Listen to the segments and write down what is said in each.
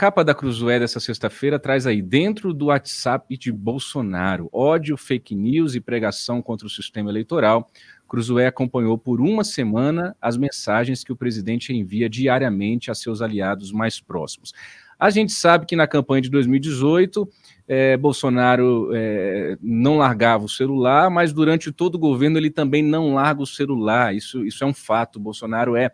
capa da Crusoé dessa sexta-feira traz aí, dentro do WhatsApp de Bolsonaro, ódio, fake news e pregação contra o sistema eleitoral, Crusoé acompanhou por uma semana as mensagens que o presidente envia diariamente a seus aliados mais próximos. A gente sabe que na campanha de 2018, Bolsonaro não largava o celular, mas durante todo o governo ele também não larga o celular, isso é um fato. Bolsonaro é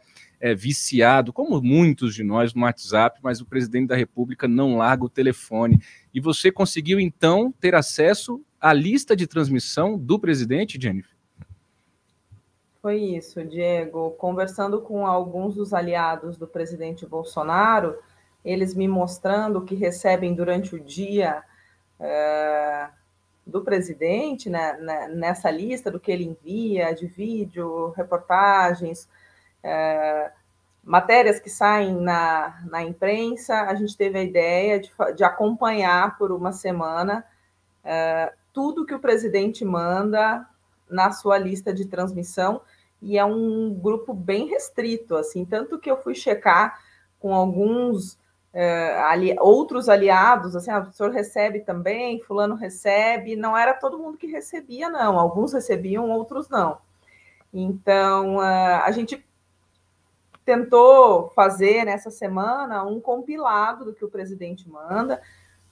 viciado, como muitos de nós, no WhatsApp, mas o presidente da República não larga o telefone. E você conseguiu, então, ter acesso à lista de transmissão do presidente, Jeniffer? Foi isso, Diego. Conversando com alguns dos aliados do presidente Bolsonaro, eles me mostrando o que recebem durante o dia do presidente, né, nessa lista do que ele envia, de vídeo, reportagens, matérias que saem na imprensa. A gente teve a ideia de acompanhar por uma semana tudo que o presidente manda na sua lista de transmissão, e é um grupo bem restrito, assim, tanto que eu fui checar com alguns outros aliados, assim, o senhor recebe também, fulano recebe. Não era todo mundo que recebia, não, alguns recebiam, outros não. Então, a gente tentou fazer nessa semana um compilado do que o presidente manda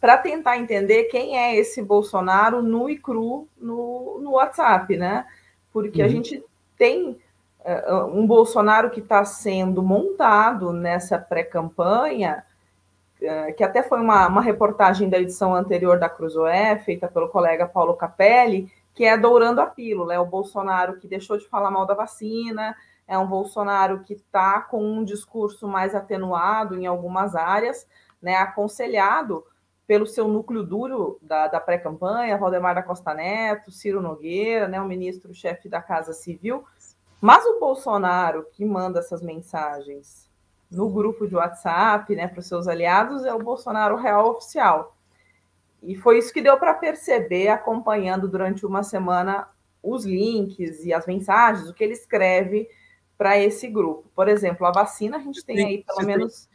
para tentar entender quem é esse Bolsonaro nu e cru no WhatsApp, né? Porque a gente tem um Bolsonaro que está sendo montado nessa pré-campanha, que até foi uma reportagem da edição anterior da Crusoé, feita pelo colega Paulo Capelli, que é dourando a pílula. É o Bolsonaro que deixou de falar mal da vacina, é um Bolsonaro que está com um discurso mais atenuado em algumas áreas, né, aconselhado pelo seu núcleo duro da pré-campanha, Valdemar da Costa Neto, Ciro Nogueira, né, o ministro-chefe da Casa Civil. Mas o Bolsonaro que manda essas mensagens no grupo de WhatsApp, né, para os seus aliados, é o Bolsonaro real oficial. E foi isso que deu para perceber acompanhando durante uma semana os links e as mensagens, o que ele escreve para esse grupo. Por exemplo, a vacina, a gente tem aí pelo menos...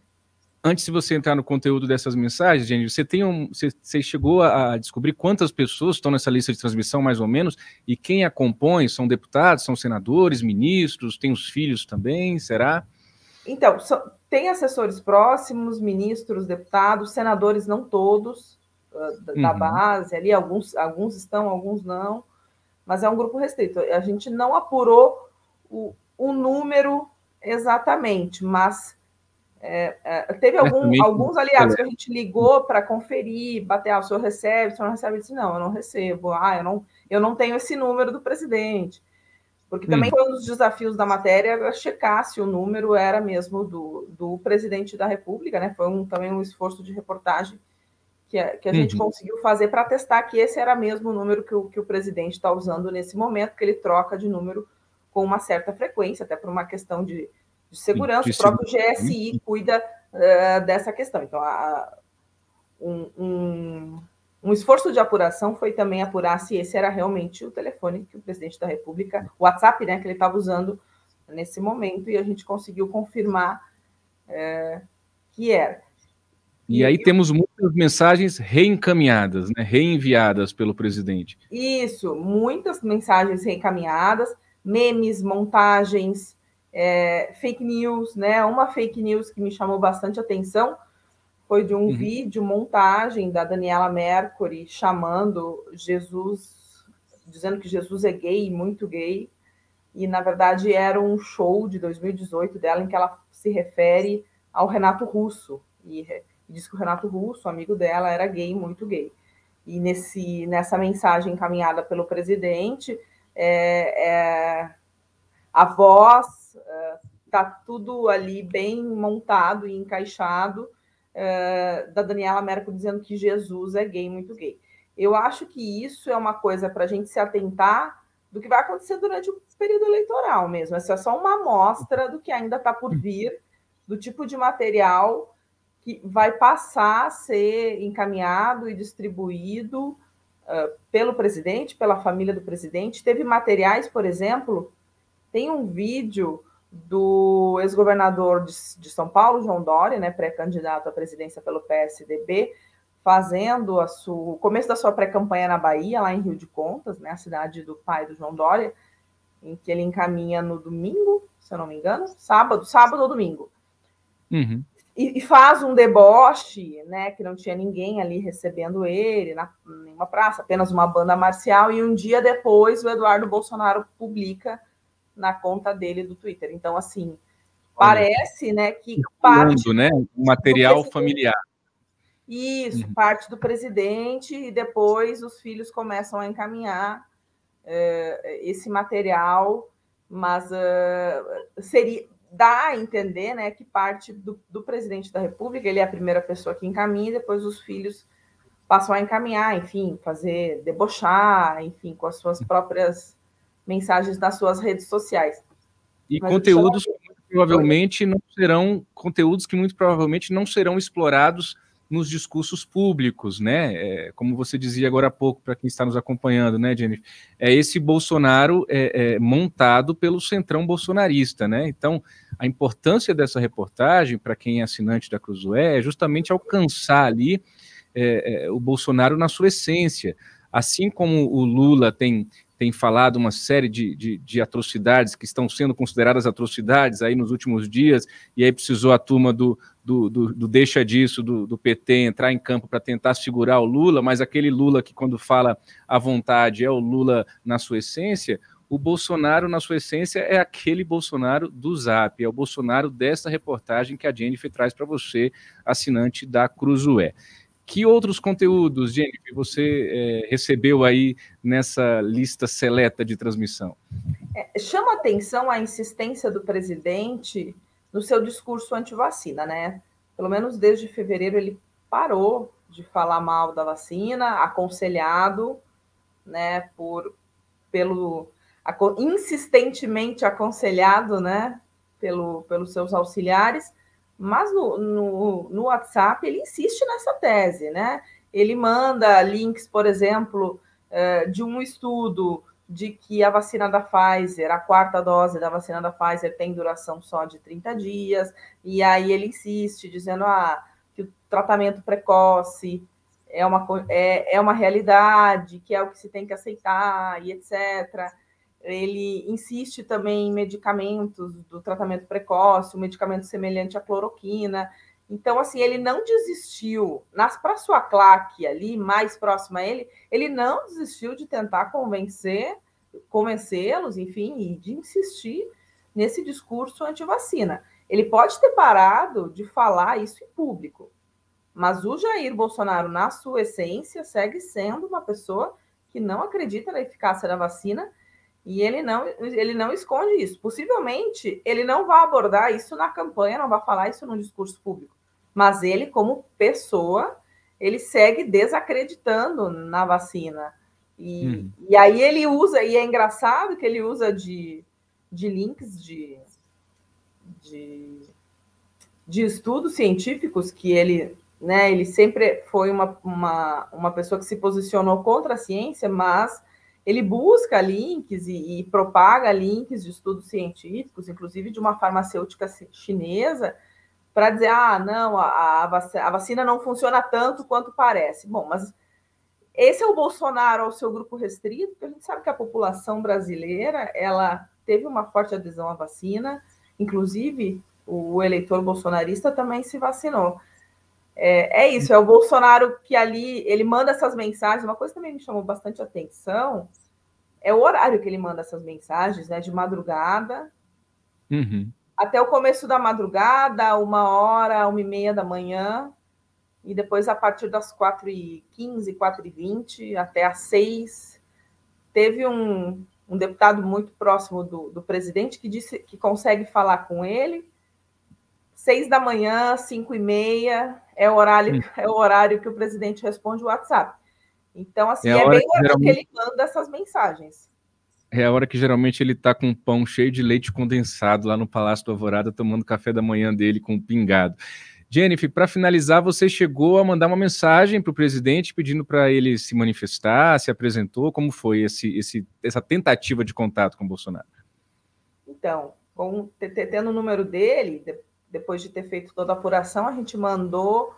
Antes de você entrar no conteúdo dessas mensagens, Jane, você chegou a descobrir quantas pessoas estão nessa lista de transmissão, mais ou menos, e quem a compõe? São deputados, são senadores, ministros, tem os filhos também, será? Então, tem assessores próximos, ministros, deputados, senadores, não todos, da base ali, alguns estão, alguns não, mas é um grupo restrito. A gente não apurou o número exatamente, mas teve alguns aliados que a gente ligou para conferir, bater, o senhor recebe, o senhor não recebe? Eu disse, não, eu não recebo, eu não tenho esse número do presidente, porque também foi um dos desafios da matéria, era checar se o número era mesmo do presidente da República, né? Foi também um esforço de reportagem que a gente conseguiu fazer para testar que esse era mesmo o número que o presidente está usando nesse momento, que ele troca de número com uma certa frequência, até por uma questão de segurança. O próprio GSI cuida dessa questão. Então, um esforço de apuração foi também apurar se esse era realmente o telefone que o presidente da República, o WhatsApp, né, que ele estava usando nesse momento, e a gente conseguiu confirmar que era. E aí temos muitas mensagens reencaminhadas, né? Reenviadas pelo presidente. Isso, muitas mensagens reencaminhadas, memes, montagens, fake news, né? Uma fake news que me chamou bastante atenção foi de um vídeo, montagem da Daniela Mercury chamando Jesus, dizendo que Jesus é gay, muito gay, e na verdade era um show de 2018 dela em que ela se refere ao Renato Russo, e diz que o Renato Russo, amigo dela, era gay, muito gay. E nessa mensagem encaminhada pelo presidente, a voz está tudo ali bem montado e encaixado, da Daniela Mercury dizendo que Jesus é gay, muito gay. Eu acho que isso é uma coisa para a gente se atentar do que vai acontecer durante o período eleitoral mesmo. Essa é só uma amostra do que ainda está por vir, do tipo de material que vai passar a ser encaminhado e distribuído pelo presidente, pela família do presidente. Teve materiais, por exemplo, tem um vídeo do ex-governador de São Paulo, João Dória, né, pré-candidato à presidência pelo PSDB, fazendo o começo da sua pré-campanha na Bahia, lá em Rio de Contas, né, a cidade do pai do João Dória, em que ele encaminha no domingo, se eu não me engano, sábado ou domingo. Uhum. E faz um deboche, né, que não tinha ninguém ali recebendo ele, nenhuma praça, apenas uma banda marcial, e um dia depois o Eduardo Bolsonaro publica na conta dele do Twitter. Então, assim, parece, né, que parte... né, o material familiar. Isso, uhum. Parte do presidente, e depois os filhos começam a encaminhar esse material, mas dá a entender, né, que parte do presidente da República, ele é a primeira pessoa que encaminha, e depois os filhos passam a encaminhar, enfim, fazer debochar, enfim, com as suas próprias mensagens nas suas redes sociais. E mas conteúdos que muito provavelmente não serão explorados nos discursos públicos, né? É, como você dizia agora há pouco, para quem está nos acompanhando, né, Jeniffer? É esse Bolsonaro montado pelo centrão bolsonarista, né? Então, a importância dessa reportagem, para quem é assinante da Crusoé, é justamente alcançar ali o Bolsonaro na sua essência. Assim como o Lula tem falado uma série de atrocidades que estão sendo consideradas atrocidades aí nos últimos dias, e aí precisou a turma do deixa disso, do PT entrar em campo para tentar segurar o Lula, mas aquele Lula que quando fala à vontade é o Lula na sua essência, o Bolsonaro na sua essência é aquele Bolsonaro do Zap, é o Bolsonaro desta reportagem que a Jeniffer traz para você, assinante da Cruzoé. Que outros conteúdos, Jeniffer, você recebeu aí nessa lista seleta de transmissão? Chama atenção a insistência do presidente no seu discurso anti-vacina, né? Pelo menos desde fevereiro ele parou de falar mal da vacina, aconselhado, né, insistentemente aconselhado, né, pelos seus auxiliares. Mas no WhatsApp ele insiste nessa tese, né? Ele manda links, por exemplo, de um estudo de que a vacina da Pfizer, a quarta dose da vacina da Pfizer tem duração só de 30 dias, e aí ele insiste dizendo que o tratamento precoce é uma realidade, que é o que se tem que aceitar, e etc. Ele insiste também em medicamentos do tratamento precoce, um medicamento semelhante à cloroquina. Então, assim, ele não desistiu. Para sua claque ali, mais próxima a ele, ele não desistiu de tentar convencê-los, enfim, e de insistir nesse discurso anti-vacina. Ele pode ter parado de falar isso em público, mas o Jair Bolsonaro, na sua essência, segue sendo uma pessoa que não acredita na eficácia da vacina. E ele não esconde isso. Possivelmente, ele não vai abordar isso na campanha, não vai falar isso num discurso público. Mas ele, como pessoa, ele segue desacreditando na vacina. E aí ele usa, e é engraçado que ele usa de links de estudos científicos que ele... né, ele sempre foi uma pessoa que se posicionou contra a ciência, mas... ele busca links e propaga links de estudos científicos, inclusive de uma farmacêutica chinesa, para dizer, não, a vacina não funciona tanto quanto parece. Bom, mas esse é o Bolsonaro ao seu grupo restrito, porque a gente sabe que a população brasileira ela teve uma forte adesão à vacina, inclusive o eleitor bolsonarista também se vacinou. É isso, é o Bolsonaro que ali, ele manda essas mensagens. Uma coisa que também me chamou bastante atenção é o horário que ele manda essas mensagens, né? De madrugada, até o começo da madrugada, 1h, 1h30 da manhã, e depois a partir das 4h15, 4h20, até às 6h. Teve um deputado muito próximo do presidente que disse que consegue falar com ele, 6h, 5h30 é o horário que o presidente responde o WhatsApp. Então, assim, é bem o horário que ele manda essas mensagens. É a hora que geralmente ele está com um pão cheio de leite condensado lá no Palácio do Alvorada, tomando café da manhã dele com um pingado. Jeniffer, para finalizar, você chegou a mandar uma mensagem para o presidente pedindo para ele se manifestar, se apresentou. Como foi essa tentativa de contato com o Bolsonaro? Então, tendo o número dele, depois de ter feito toda a apuração, a gente mandou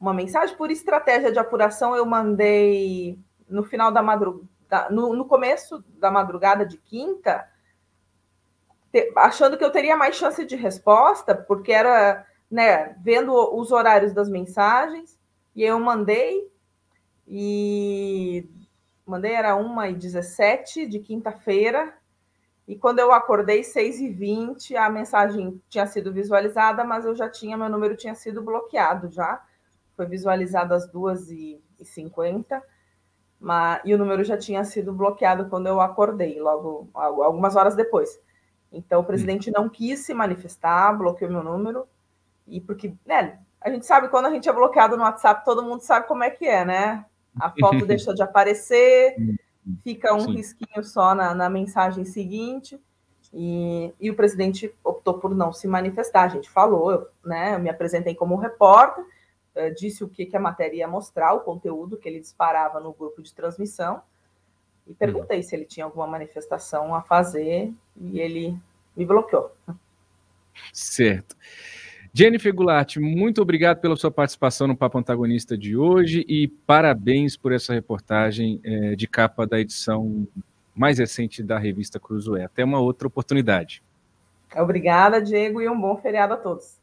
uma mensagem. Por estratégia de apuração, eu mandei no final da madrugada, no começo da madrugada de quinta, achando que eu teria mais chance de resposta, porque era, né, vendo os horários das mensagens, e eu mandei, era 1h17 de quinta-feira, e quando eu acordei, 6h20, a mensagem tinha sido visualizada, mas eu já tinha, meu número tinha sido bloqueado já, foi visualizado às 2h50, e o número já tinha sido bloqueado quando eu acordei, logo algumas horas depois. Então, o presidente não quis se manifestar, bloqueou meu número, e porque, né, a gente sabe, quando a gente é bloqueado no WhatsApp, todo mundo sabe como é que é, né? A foto deixou de aparecer, fica um risquinho só na mensagem seguinte, e o presidente optou por não se manifestar. A gente falou, eu me apresentei como repórter, disse o que a matéria ia mostrar, o conteúdo que ele disparava no grupo de transmissão, e perguntei se ele tinha alguma manifestação a fazer, e ele me bloqueou. Certo. Jeniffer Gularte, muito obrigado pela sua participação no Papo Antagonista de hoje, e parabéns por essa reportagem de capa da edição mais recente da revista Crusoé. Até uma outra oportunidade. Obrigada, Diego, e um bom feriado a todos.